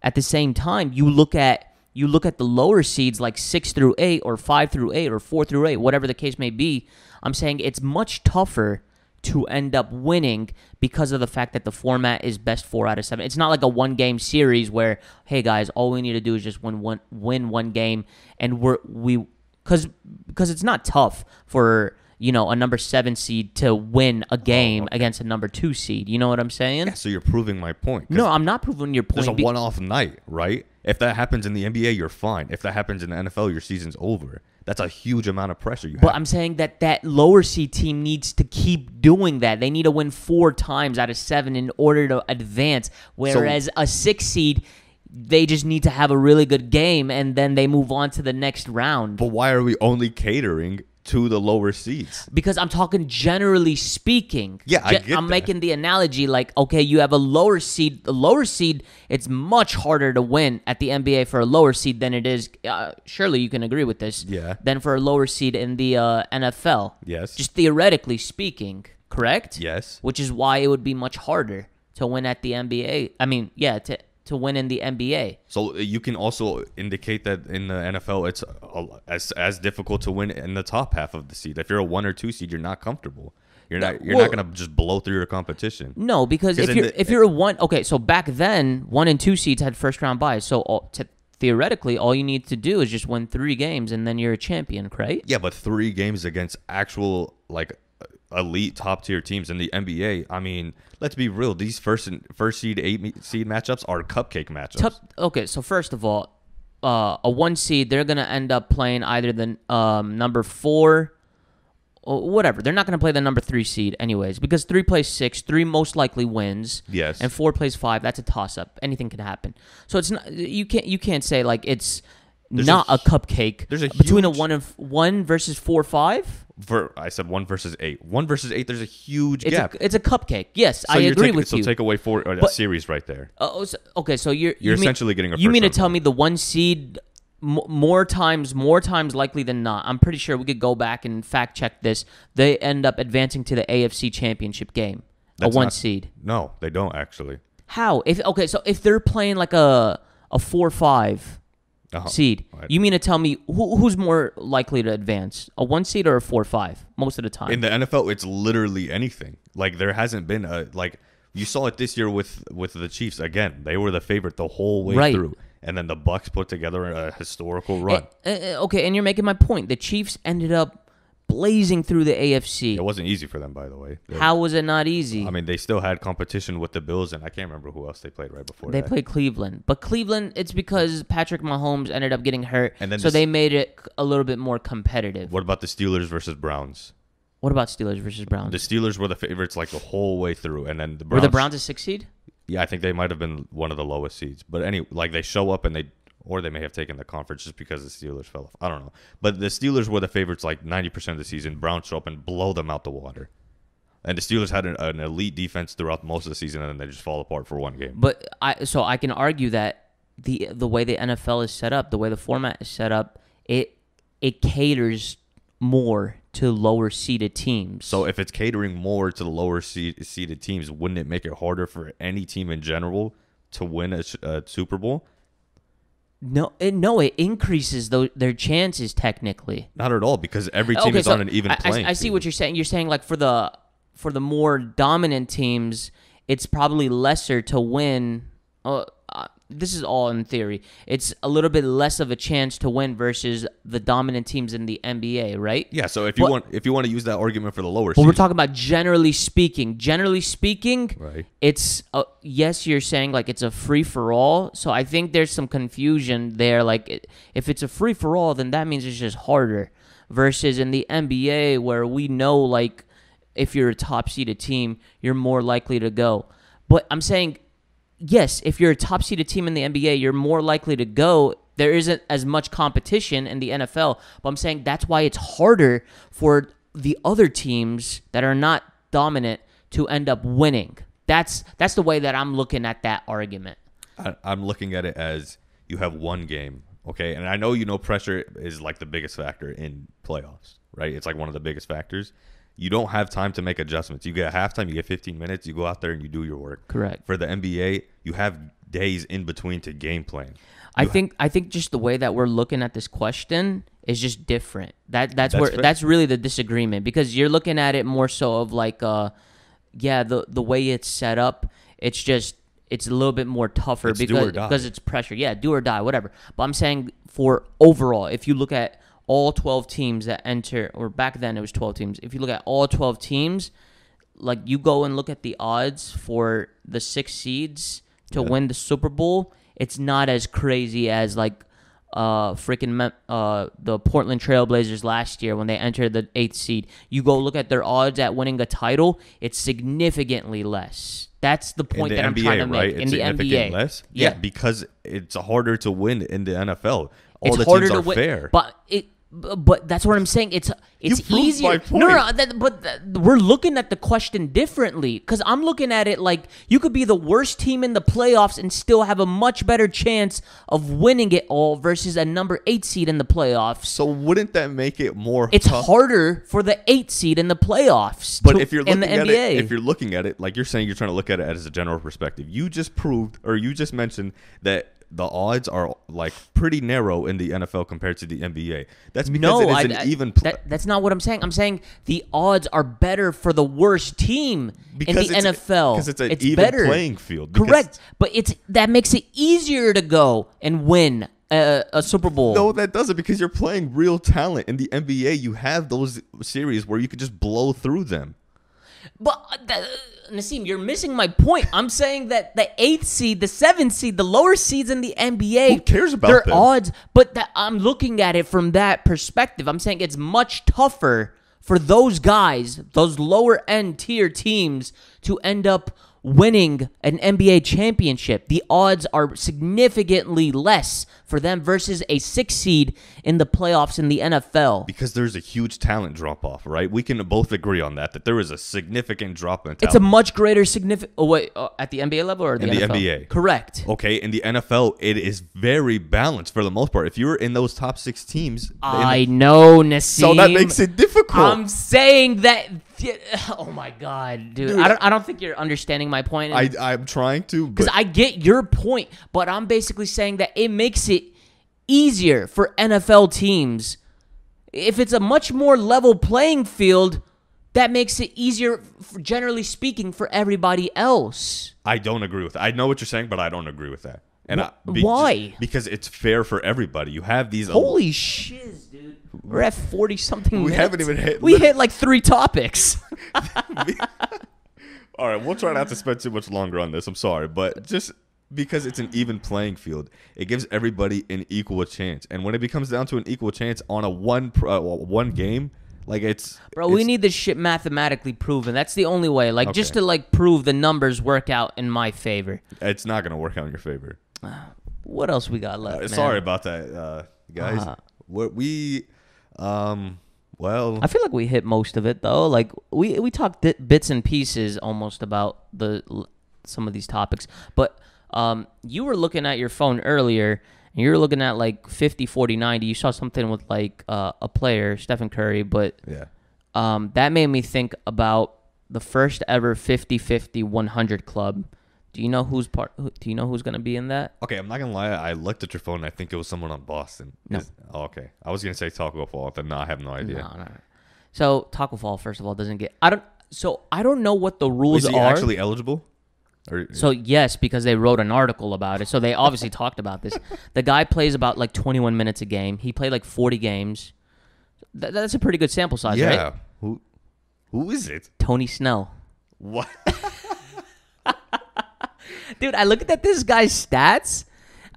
At the same time, you look at you look at the lower seeds like six through eight or five through eight or four through eight, whatever the case may be. I'm saying it's much tougher to end up winning because of the fact that the format is best four out of seven. It's not like a one-game series where, hey, guys, all we need to do is just win one, win one game, and we're we because because it's not tough for, you know, a number seven seed to win a game oh, okay. against a number two seed. You know what I'm saying? Yeah, so you're proving my point. No, I'm not proving your point. There's a one-off night, right? If that happens in the N B A, you're fine. If that happens in the N F L, your season's over. That's a huge amount of pressure you have. But I'm saying that that lower seed team needs to keep doing that. They need to win four times out of seven in order to advance, whereas so, a six seed, they just need to have a really good game, and then they move on to the next round. But why are we only catering to the lower seeds? Because I'm talking generally speaking. Yeah, I get I'm that. making the analogy like, okay, you have a lower seed. The lower seed, it's much harder to win at the N B A for a lower seed than it is, uh, surely you can agree with this, yeah. than for a lower seed in the uh, N F L. Yes. Just theoretically speaking, correct? Yes. Which is why it would be much harder to win at the N B A. I mean, yeah, to to win in the N B A. So you can also indicate that in the N F L, it's as as difficult to win in the top half of the seed. If you're a one or two seed, you're not comfortable. You're not you're well, not going to just blow through your competition. No, because if you're the, if you're a one, okay, so back then one and two seeds had first round buys. So all, to, theoretically, all you need to do is just win three games and then you're a champion, right? Yeah, but three games against actual like elite top tier teams in the N B A. I mean, let's be real. These first and first seed eight seed matchups are cupcake matchups. Tup, okay, so first of all, uh, a one seed, they're gonna end up playing either the um, number four, or whatever. They're not gonna play the number three seed anyways because three plays six, three most likely wins. Yes, and four plays five. That's a toss up. Anything can happen. So it's not you can't you can't say like it's there's not a, a cupcake. There's a between huge, a one of one versus four five. For, I said one versus eight. One versus eight, there's a huge it's gap. A, it's a cupcake. Yes, so I agree taking, with so you. So take away four but, a series right there. Uh, so, okay, so you're you're you mean, essentially getting a. You mean to tell me the one seed m more times, more times likely than not? I'm pretty sure we could go back and fact check this. They end up advancing to the A F C Championship game. That's a one not, seed. No, they don't actually. How? If okay, so if they're playing like a a four five. Uh-huh. Seed. Right. You mean to tell me who, who's more likely to advance, a one seed or a four five? Most of the time in the N F L, it's literally anything. Like there hasn't been a like you saw it this year with with the Chiefs again. They were the favorite the whole way right. through, and then the Bucks put together a historical run. And, uh, okay, and you're making my point. The Chiefs ended up blazing through the A F C. It wasn't easy for them, by the way. They, How was it not easy? I mean, they still had competition with the Bills, and I can't remember who else they played right before They that. played Cleveland. But Cleveland, it's because Patrick Mahomes ended up getting hurt, and then so this, they made it a little bit more competitive. What about the Steelers versus Browns? What about Steelers versus Browns? The Steelers were the favorites like the whole way through, and then the Browns... Were the Browns a six seed? Yeah, I think they might have been one of the lowest seeds. But anyway, like they show up and they... Or they may have taken the conference just because the Steelers fell off. I don't know. But the Steelers were the favorites like ninety percent of the season. Browns show up and blow them out the water. And the Steelers had an, an elite defense throughout most of the season, and then they just fall apart for one game. But I, so I can argue that the the way the N F L is set up, the way the format is set up, it it caters more to lower seeded teams. So if it's catering more to the lower seed, seeded teams, wouldn't it make it harder for any team in general to win a, a Super Bowl? No, it, no, it increases the, their chances technically. Not at all, because every team okay, is so on an even I, playing. I, I see what you're saying. You're saying like for the for the more dominant teams, it's probably lesser to win. Uh, uh, this is all in theory. It's a little bit less of a chance to win versus the dominant teams in the N B A, right? Yeah. So if you but, want, if you want to use that argument for the lower, but season. We're talking about generally speaking. Generally speaking, right? It's a, yes, you're saying like it's a free for all. So I think there's some confusion there. Like it, if it's a free for all, then that means it's just harder. Versus in the N B A, where we know like if you're a top seeded team, you're more likely to go. But I'm saying. Yes, if you're a top-seeded team in the N B A, you're more likely to go. There isn't as much competition in the N F L, but I'm saying that's why it's harder for the other teams that are not dominant to end up winning. That's that's the way that I'm looking at that argument. I, I'm looking at it as you have one game, okay? And I know you know pressure is like the biggest factor in playoffs, right? It's like one of the biggest factors. You don't have time to make adjustments. You get halftime, you get fifteen minutes, you go out there and you do your work. Correct. For the N B A, you have days in between to game plan. I think I think just the way that we're looking at this question is just different. That that's, that's where fair. That's really the disagreement, because you're looking at it more so of like, uh, yeah, the the way it's set up, it's just it's a little bit more tougher it's because because it's pressure. Yeah, do or die, whatever. But I'm saying for overall, if you look at all twelve teams that enter, or back then it was twelve teams. If you look at all twelve teams, like you go and look at the odds for the six seeds to yeah. win the Super Bowl. It's not as crazy as like uh, freaking uh, the Portland Trailblazers last year when they entered the eighth seed. You go look at their odds at winning a title, it's significantly less. That's the point that I'm trying to make. In the N B A, less? Yeah. yeah, because it's harder to win in the N F L. All the teams are fair. But it, but that's what I'm saying. It's it's easier. No, no, that, but that, we're looking at the question differently, because I'm looking at it like you could be the worst team in the playoffs and still have a much better chance of winning it all versus a number eight seed in the playoffs. So wouldn't that make it more? It's tough? harder for the eight seed in the playoffs. But to, if you're looking in the at N B A. It, if you're looking at it, like you're saying, you're trying to look at it as a general perspective. You just proved, or you just mentioned that the odds are like pretty narrow in the N F L compared to the N B A. That's because no, it is an I, I, even play. That, that's not what I'm saying. I'm saying the odds are better for the worst team because in the it's, N F L. Because it's an it's even better. playing field. Correct. But it's that makes it easier to go and win a, a Super Bowl. No, that doesn't, because you're playing real talent. In the N B A, you have those series where you can just blow through them. But that, Nassim, you're missing my point. I'm saying that the eighth seed, the seventh seed, the lower seeds in the N B A, who cares about their them? odds? But that, I'm looking at it from that perspective. I'm saying it's much tougher for those guys, those lower end tier teams, to end up winning an N B A championship. The odds are significantly less for them versus a six seed in the playoffs in the N F L. Because there's a huge talent drop-off, right? We can both agree on that, that there is a significant drop in talent. It's a much greater significant... Oh, wait, uh, at the N B A level or the N F L? In the N B A. Correct. Okay, in the N F L, it is very balanced for the most part. If you're in those top six teams... I know, Nassim. So that makes it difficult. I'm saying that... Oh my God, dude. dude I don't. I don't think you're understanding my point. I, I'm trying to, because I get your point, but I'm basically saying that it makes it easier for N F L teams. If it's a much more level playing field, that makes it easier, for, generally speaking, for everybody else. I don't agree with that. I know what you're saying, but I don't agree with that. And I, be, why? Just, because it's fair for everybody. You have these. Holy shiz, dude! We're at forty something. We minutes. haven't even hit. We hit like three topics. All right, we'll try not to spend too much longer on this. I'm sorry, but just because it's an even playing field, it gives everybody an equal chance. And when it becomes down to an equal chance on a one uh, one game. Like it's Bro, it's, we need this shit mathematically proven. That's the only way. Like okay. just to like prove the numbers work out in my favor. It's not going to work out in your favor. Uh, what else we got left? Uh, sorry about that, uh, guys. Uh, what we um well I feel like we hit most of it though. Like we we talked bits and pieces almost about the some of these topics. But um you were looking at your phone earlier. You're looking at like fifty, forty, ninety. You saw something with like uh, a player, Stephen Curry, but yeah. um, that made me think about the first ever fifty fifty one hundred club. Do you know who's part? Who, do you know who's gonna be in that? Okay, I'm not gonna lie. I looked at your phone. And I think it was someone on Boston. No. Is, oh, okay, I was gonna say Taco Fall. Then no, I have no idea. No, no, no. So Taco Fall, first of all, doesn't get. I don't. So I don't know what the rules are. Is he are. actually eligible? So, yes, because they wrote an article about it. So, they obviously talked about this. The guy plays about, like, twenty-one minutes a game. He played, like, forty games. Th that's a pretty good sample size, yeah. right? Yeah. Who, who is it? Tony Snell. What? Dude, I look at this guy's stats.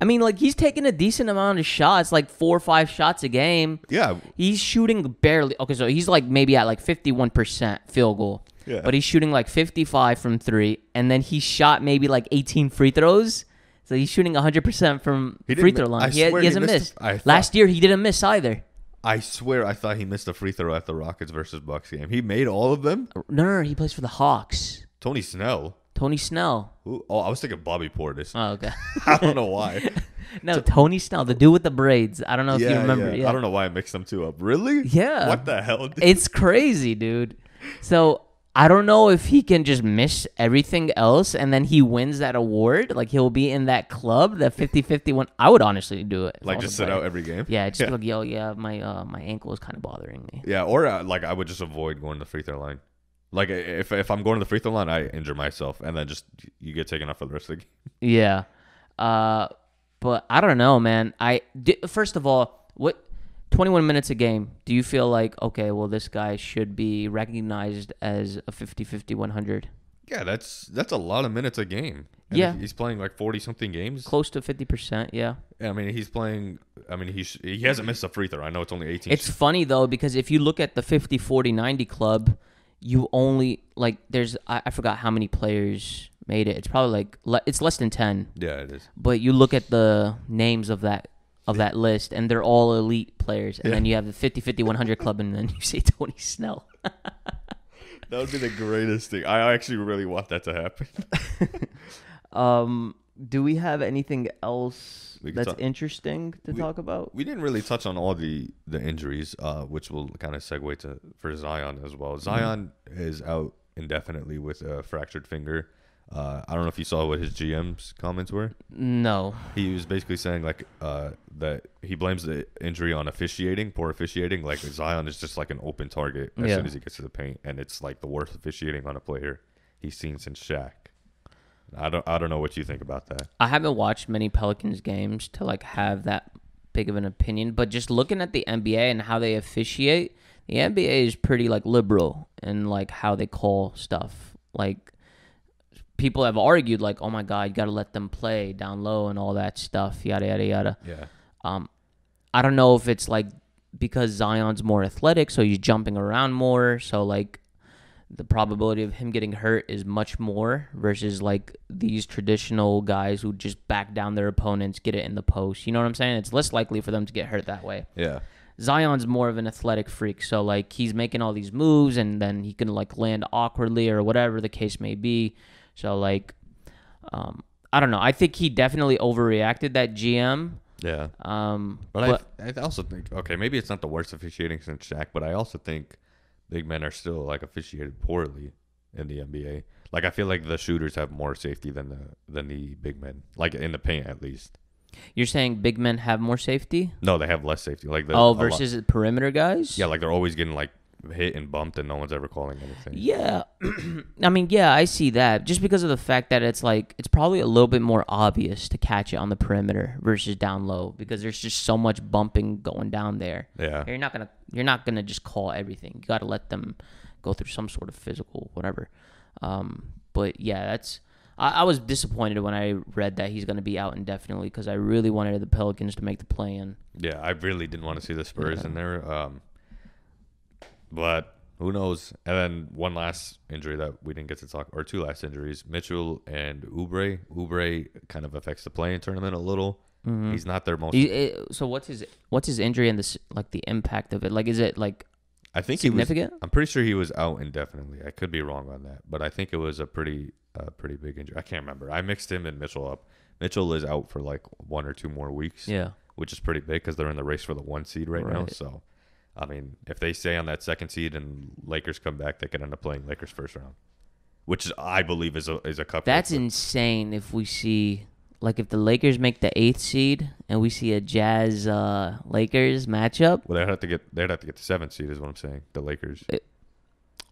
I mean, like, he's taking a decent amount of shots, like four or five shots a game. Yeah. He's shooting barely. Okay, so he's, like, maybe at, like, fifty-one percent field goal. Yeah. But he's shooting like fifty-five from three, and then he shot maybe like eighteen free throws. So he's shooting one hundred percent from free throw line. He, he hasn't he missed. missed. Last year, he didn't miss either. I swear I thought he missed a free throw at the Rockets versus Bucks game. He made all of them? No, no, no he plays for the Hawks. Tony Snell? Tony Snell. Ooh, oh, I was thinking Bobby Portis. Oh, okay. I don't know why. No, so, Tony Snell, the dude with the braids. I don't know if yeah, you remember. Yeah. Yeah. I don't know why I mixed them two up. Really? Yeah. What the hell? Dude? It's crazy, dude. So... I don't know if he can just miss everything else and then he wins that award. Like, he'll be in that club, that fifty fifty one. I would honestly do it. Like, just sit out every game? Yeah, just yeah. be like, yo, yeah, my uh, my ankle is kind of bothering me. Yeah, or, uh, like, I would just avoid going to the free throw line. Like, if if I'm going to the free throw line, I injure myself, and then just you get taken off for the rest of the game. Yeah. Uh, but I don't know, man. I First of all, what... twenty-one minutes a game, do you feel like, okay, well, this guy should be recognized as a fifty fifty one hundred? Yeah, that's that's a lot of minutes a game. And yeah. He's playing like forty-something games. Close to fifty percent, yeah. yeah. I mean, he's playing, I mean, he sh he hasn't missed a free throw. I know it's only eighteen. It's funny, though, because if you look at the fifty forty ninety club, you only, like, there's, I, I forgot how many players made it. It's probably like, le it's less than ten. Yeah, it is. But you look at the names of that Of that list, and they're all elite players, and yeah. then you have the fifty fifty one hundred club, and then you say Tony Snell. That would be the greatest thing. I actually really want that to happen. um, do we have anything else that's interesting to we, talk about? We didn't really touch on all the the injuries, uh, which will kind of segue to for Zion as well. Zion mm-hmm. is out indefinitely with a fractured finger. Uh, I don't know if you saw what his G M's comments were. No. He was basically saying, like, uh, that he blames the injury on officiating, poor officiating. Like, Zion is just like an open target as yeah. soon as he gets to the paint, and it's like the worst officiating on a player he's seen since Shaq. I don't, I don't know what you think about that. I haven't watched many Pelicans games to, like, have that big of an opinion, but just looking at the N B A and how they officiate, the N B A is pretty, like, liberal in, like, how they call stuff. Like, people have argued, like, oh my God, you got to let them play down low and all that stuff, yada, yada, yada. Yeah. Um, I don't know if it's, like, because Zion's more athletic, so he's jumping around more. So, like, the probability of him getting hurt is much more versus, like, these traditional guys who just back down their opponents, get it in the post. You know what I'm saying? It's less likely for them to get hurt that way. Yeah. Zion's more of an athletic freak. So, like, he's making all these moves, and then he can, like, land awkwardly or whatever the case may be. So, like, um, I don't know. I think he definitely overreacted, that G M. Yeah. Um, but, but I, I also think, okay, maybe it's not the worst officiating since Shaq, but I also think big men are still, like, officiated poorly in the N B A. Like, I feel like the shooters have more safety than the than the big men, like, in the paint at least. You're saying big men have more safety? No, they have less safety. Like, oh, versus the perimeter guys? Yeah, like, they're always getting, like, hit and bumped, and no one's ever calling anything. Yeah. I mean, yeah, I see that. Just because of the fact that it's, like, it's probably a little bit more obvious to catch it on the perimeter versus down low, because there's just so much bumping going down there. Yeah. You're not gonna you're not gonna just call everything. You gotta let them go through some sort of physical whatever. Um, but yeah, that's I, I was disappointed when I read that he's gonna be out indefinitely, because I really wanted the Pelicans to make the play in. Yeah, I really didn't want to see the Spurs yeah. in there. Um But who knows? And then one last injury that we didn't get to talk, or two last injuries, Mitchell and Oubre. Oubre kind of affects the play-in tournament a little. Mm-hmm. He's not their most. He, it, so what's his what's his injury and the like the impact of it? Like, is it like I think significant? He was, I'm pretty sure he was out indefinitely. I could be wrong on that, but I think it was a pretty uh, pretty big injury. I can't remember. I mixed him and Mitchell up. Mitchell is out for like one or two more weeks. Yeah, which is pretty big because they're in the race for the one seed right, right. now. So. I mean, if they stay on that second seed and Lakers come back, they could end up playing Lakers first round, which I believe is a is a cup. That's insane. If we see, like, if the Lakers make the eighth seed and we see a Jazz uh, Lakers matchup, well, they'd have to get they'd have to get the seventh seed, is what I'm saying. The Lakers. It,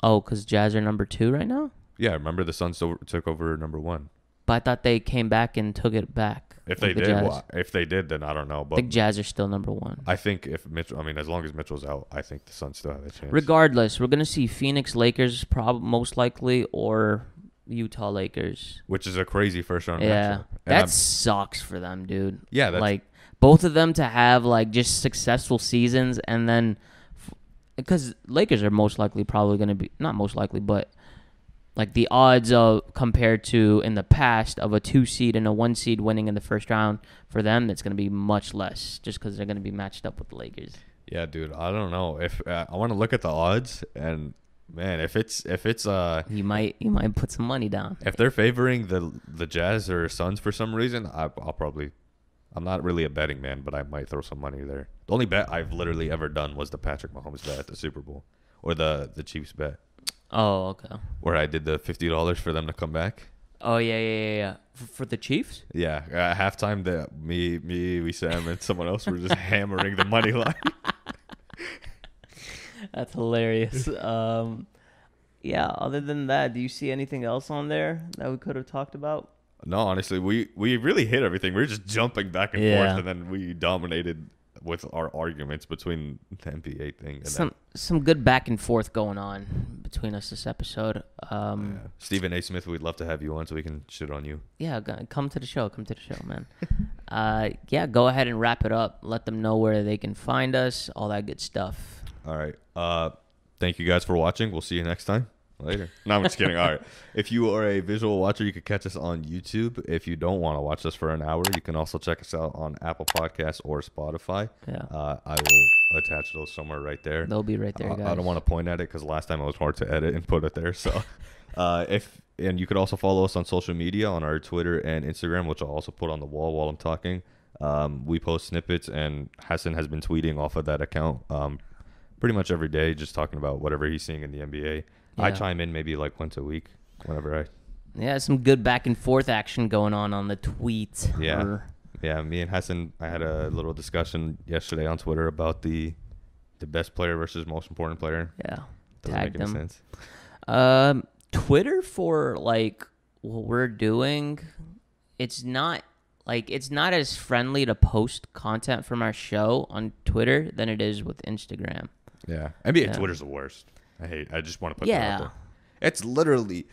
oh, because Jazz are number two right now. Yeah, remember the Suns took over number one. But I thought they came back and took it back. If they did, well, if they did, then I don't know. But I think Jazz are still number one. I think if Mitchell, I mean, as long as Mitchell's out, I think the Suns still have a chance. Regardless, we're gonna see Phoenix Lakers, prob most likely, or Utah Lakers, which is a crazy first round. Yeah, matchup. That I'm, sucks for them, dude. Yeah, that's, like, both of them to have, like, just successful seasons, and then because Lakers are most likely probably gonna be not most likely, but. Like, the odds of compared to in the past of a two seed and a one seed winning in the first round for them, it's going to be much less just because they're going to be matched up with the Lakers. Yeah, dude, I don't know if uh, I want to look at the odds, and man, if it's if it's uh, you might you might put some money down if they're favoring the the Jazz or Suns for some reason. I, I'll probably I'm not really a betting man, but I might throw some money there. The only bet I've literally ever done was the Patrick Mahomes bet at the Super Bowl, or the the Chiefs bet. Oh, okay. Where I did the fifty dollars for them to come back. Oh, yeah, yeah, yeah, yeah. For the Chiefs? Yeah. At halftime, the, me, me, we, Sam, and someone else were just hammering the money line. That's hilarious. Um, yeah, other than that, do you see anything else on there that we could have talked about? No, honestly, we, we really hit everything. We were just jumping back and yeah. forth, and then we dominated with our arguments between the N B A thing. And some that. some good back and forth going on between us this episode. Um, yeah. Stephen A. Smith, we'd love to have you on so we can shit on you. Yeah, come to the show. Come to the show, man. uh, yeah, go ahead and wrap it up. Let them know where they can find us, all that good stuff. All right. Uh, thank you guys for watching. We'll see you next time. Later. No, I'm just kidding. All right. If you are a visual watcher, you can catch us on YouTube. If you don't want to watch us for an hour, you can also check us out on Apple Podcasts or Spotify. Yeah. Uh, I will attach those somewhere right there. They'll be right there, guys. I, I don't want to point at it because last time it was hard to edit and put it there. So, uh, if and you could also follow us on social media on our Twitter and Instagram, which I'll also put on the wall while I'm talking. Um, we post snippets, and Hassan has been tweeting off of that account um, pretty much every day, just talking about whatever he's seeing in the N B A. Yeah. I chime in maybe like once a week, whenever I... Yeah, some good back and forth action going on on the tweet. Yeah, yeah. Me and Hassan, I had a little discussion yesterday on Twitter about the the best player versus most important player. Yeah, doesn't Tagged make any them. sense. Um, Twitter for like what we're doing, it's not like it's not as friendly to post content from our show on Twitter than it is with Instagram. Yeah, N B A yeah. Twitter's the worst. I hate. I just want to put yeah. that out there. It's literally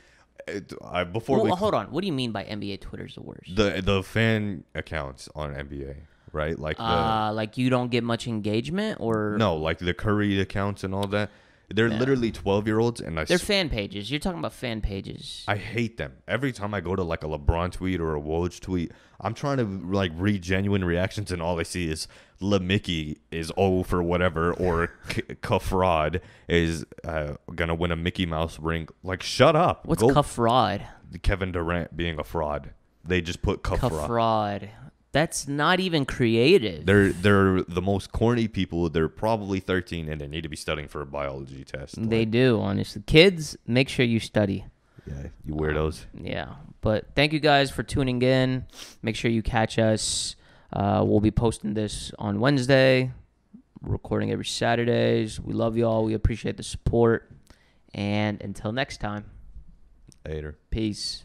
it, I, before. Well, we, hold on. What do you mean by N B A Twitter's the worst? The the fan accounts on N B A, right? Like uh, the, like you don't get much engagement, or no, like the Curry accounts and all that. They're yeah. literally twelve year olds, and I they're sw- fan pages. You're talking about fan pages. I hate them. Every time I go to like a LeBron tweet or a Woj tweet, I'm trying to like read genuine reactions, and all I see is LeMickey is oh for whatever, or Kafrod is uh, gonna win a Mickey Mouse ring. Like, shut up. What's Kafrod? Kevin Durant being a fraud. They just put Kafrod. Kafrod. That's not even creative. They're they're the most corny people. They're probably thirteen, and they need to be studying for a biology test. They like. do, honestly. Kids, make sure you study. Yeah, you weirdos. Um, yeah, but thank you guys for tuning in. Make sure you catch us. Uh, we'll be posting this on Wednesday, recording every Saturdays. We love you all. We appreciate the support. And until next time. Later. Peace.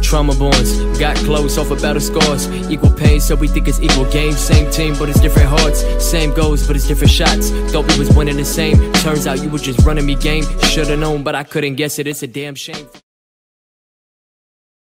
Trauma bonds, got close off a battle scores. Equal pain, so we think it's equal game. Same team, but it's different hearts. Same goals, but it's different shots. Thought we was winning the same. Turns out you were just running me game. Should've known, but I couldn't guess it. It's a damn shame.